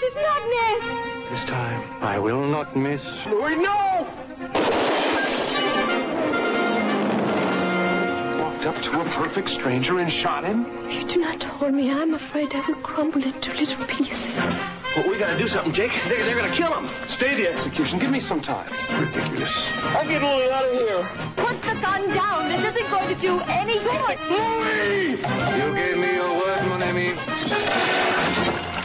This is madness. This time, I will not miss. Louis, no! Walked up to a perfect stranger and shot him? You do not hold me. I'm afraid I will crumble into little pieces. Well, we gotta do something, Jake. They're gonna kill him. Stay the execution. Give me some time. Ridiculous. I'm getting Louis out of here. Put the gun down. This isn't going to do any good. Louis! You gave me your word, mon ami.